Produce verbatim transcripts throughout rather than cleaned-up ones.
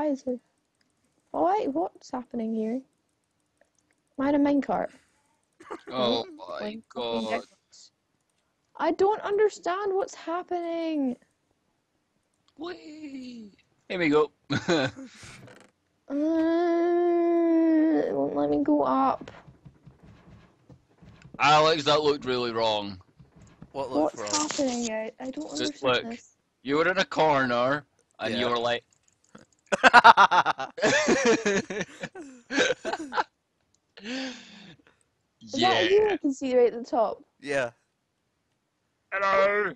eyes are... Oh wait, what's happening here? Mine a minecart. Oh my god. I don't understand what's happening. Whee! Here we go. uh, it won't let me go up. Alex, that looked really wrong. What looked wrong? What's happening? I, I don't understand. Just look. This. You were in a corner, and yeah. you were like... Is yeah. that you I can see right at the top? Yeah. Hello!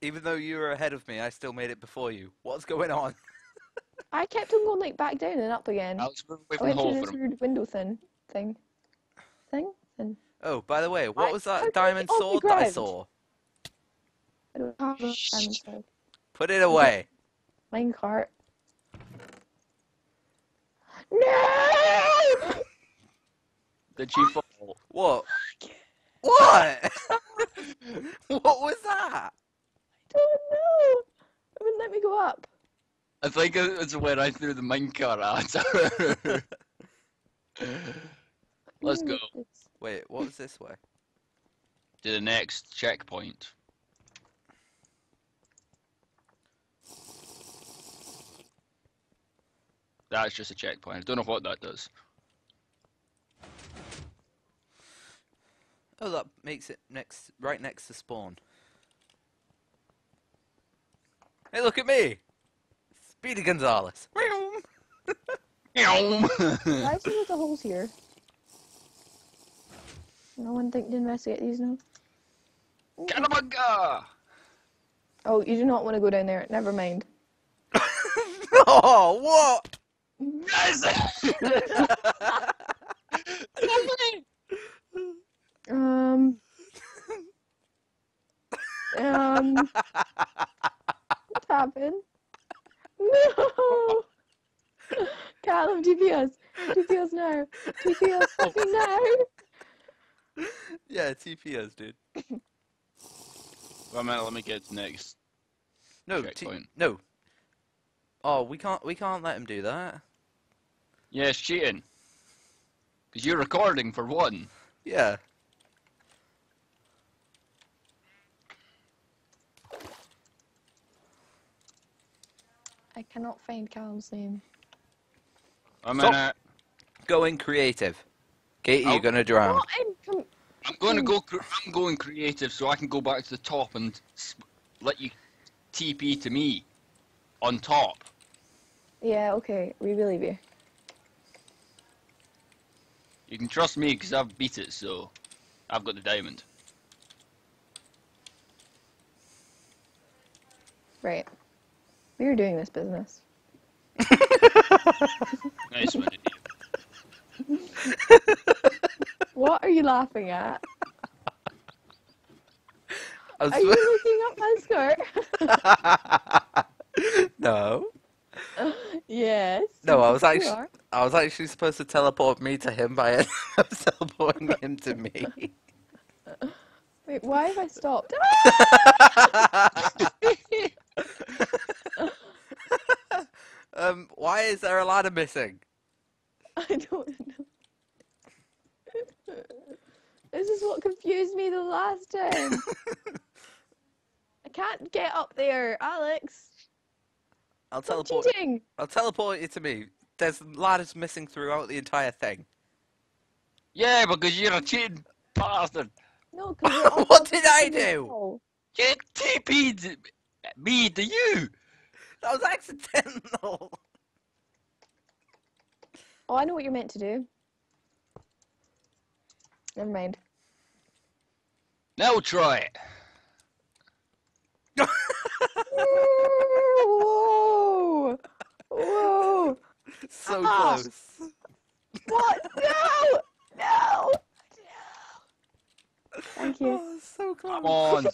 Even though you were ahead of me, I still made it before you. What's going on? I kept on going like back down and up again. Alex, move away from the hole for him. Window thin thing. Thing? Thing. Oh, by the way, what I, was that diamond sword that I saw? I don't have a diamond sword. Put it away. Minecart. No! Did she fall? What? What? What was that? I don't know. It wouldn't let me go up. I think it's where I threw the minecart at. Let's go. Wait, what was this way? To the next checkpoint. That's just a checkpoint. I don't know what that does. Oh, that makes it next, right next to spawn. Hey, look at me! Speedy Gonzalez! Why is there the holes here? No one think to investigate these now? Calabarca! Oh, you do not want to go down there. Never mind. Oh, what? um. Um. What happened? No! Callum, G P S. G P S now. G P S fucking now. Yeah, T P S, dude. Well, man, let me get next. No, checkpoint. No. Oh, we can't. We can't let him do that. Yeah, it's cheating. Cause you're recording for one. Yeah. I cannot find Callum's name. I'm in it. Going creative. Katie, I'll, you're gonna drown. No, I'm going to go. I'm going creative, so I can go back to the top and let you T P to me on top. Yeah. Okay. We believe you. You can trust me because I've beat it, so I've got the diamond. Right. We were doing this business. Nice one. What are you laughing at? Are you looking up my skirt? No. Uh, yes. No, I was actually I was actually supposed to teleport me to him by ended up teleporting him to me. Wait, why have I stopped? um, why is there a ladder missing? I don't know. This is what confused me the last time. I can't get up there, Alex. I'll Stop teleport. Cheating. I'll teleport you to me. There's ladders missing throughout the entire thing. Yeah, because you're a cheating bastard. No, because what did I do? You T P'd me to you. That was accidental. Oh, I know what you're meant to do. Never mind. Now try it. Whoa! Whoa! So ah. close. What? No! No! No! Thank you. Oh, so close. Come on.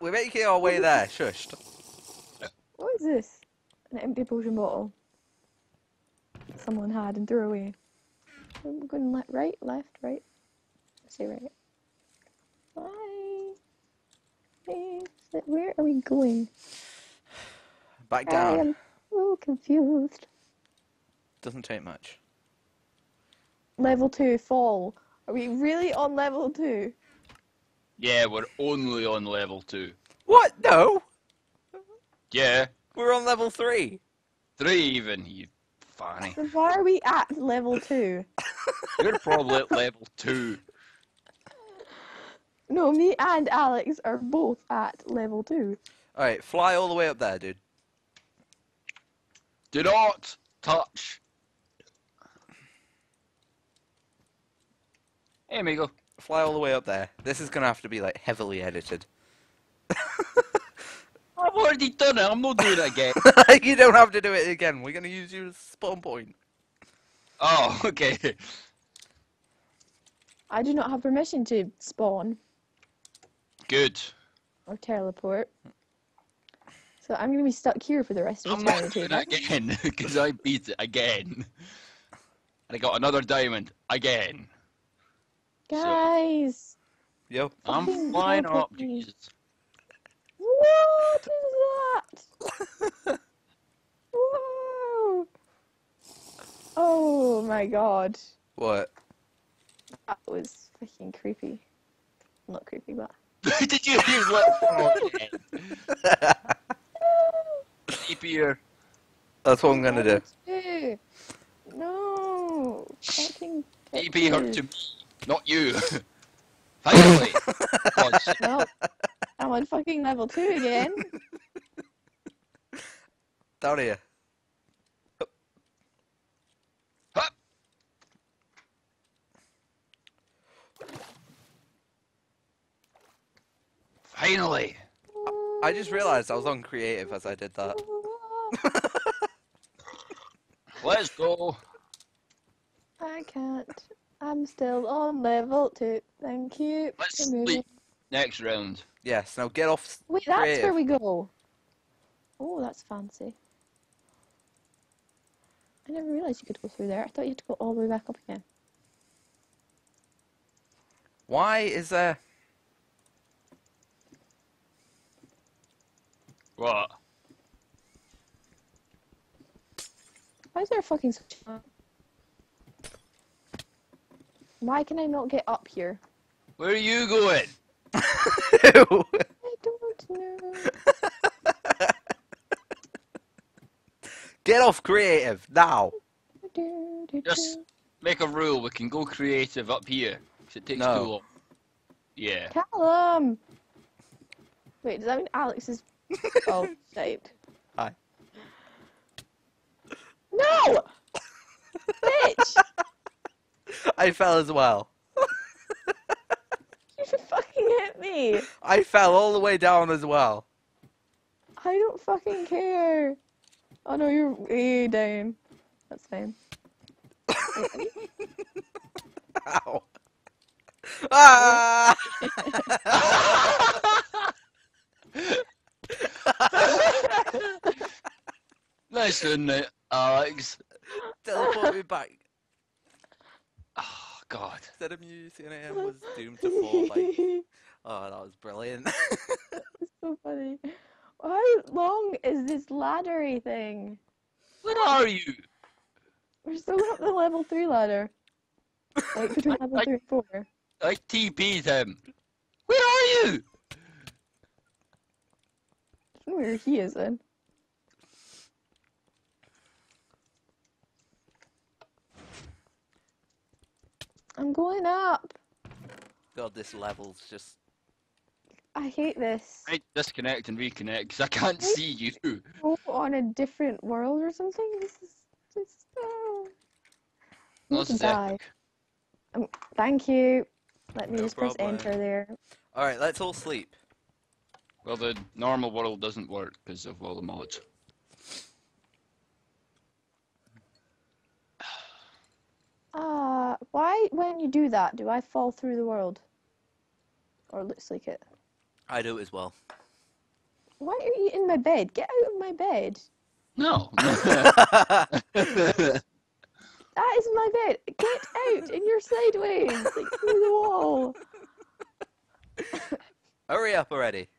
We're making our way there. Shushed. What is this? An empty potion bottle. Someone had and threw away. I'm going left, right, left, right. Let's say right. Bye. Hey, where are we going? Back down. Um, confused. Doesn't take much. Level two, fall. Are we really on level two? Yeah, we're only on level two. What? No! Yeah. We're on level three. Three even, you fanny. So why are we at level two? You're probably at level two. No, me and Alex are both at level two. Alright, fly all the way up there, dude. Do not touch. Hey, amigo. Fly all the way up there. This is going to have to be, like, heavily edited. I've already done it. I'm not doing it again. You don't have to do it again. We're going to use you as spawn point. Oh, okay. I do not have permission to spawn. Good. Or teleport. So I'm going to be stuck here for the rest of the I'm eternity. I'm not doing it again, because I beat it again. And I got another diamond again. Guys! So, yep. I'm flying up, Jesus. What is that? Whoa! Oh my god. What? That was freaking creepy. Not creepy, but... Did you hear that? Creepier. That's what I'm gonna do. do. No! Fucking... Creepier to me. Not you. Finally. God, shit. Well, I'm on fucking level two again. Down here. Hup. Hup. Finally. I just realised I was on creative as I did that. Let's go. I can't. I'm still on level two. Thank you. Let's sleep. Next round. Yes. Now get off. Wait, that's creative. Where we go. Oh, that's fancy. I never realised you could go through there. I thought you had to go all the way back up again. Why is there? What? Why is there a fucking switch? Why can I not get up here? Where are you going? I don't know. Get off creative, now! Just make a rule, we can go creative up here. Because it takes no. too long. Yeah. Callum! Wait, does that mean Alex is... oh, saved. Hi. No! Bitch! I fell as well. You fucking hit me. I fell all the way down as well. I don't fucking care. Oh no, you're way down. That's fine. Ow. Ah! Nice, isn't it, Alex? Teleport me back. Oh god. Instead of you seeing it, I was doomed to fall. Like, oh, that was brilliant. It's so funny. How long is this laddery thing? Where are you? We're still up the level three ladder. Like between I, level I, three and four. I T P'd him. Where are you? I don't know where he is then. I'm going up. God, this level's just... I hate this. I disconnect and reconnect because I can't I see you. Go on a different world or something? This is just... Oh. No, this is epic. Um, thank you. Let me no just problem. press enter there. Alright, let's all sleep. Well, the normal world doesn't work because of all the mods. Uh, why, when you do that, do I fall through the world? Or it looks like it. I do as well. Why are you in my bed? Get out of my bed. No. That is my bed. Get out and you're sideways, like through the wall. Hurry up already.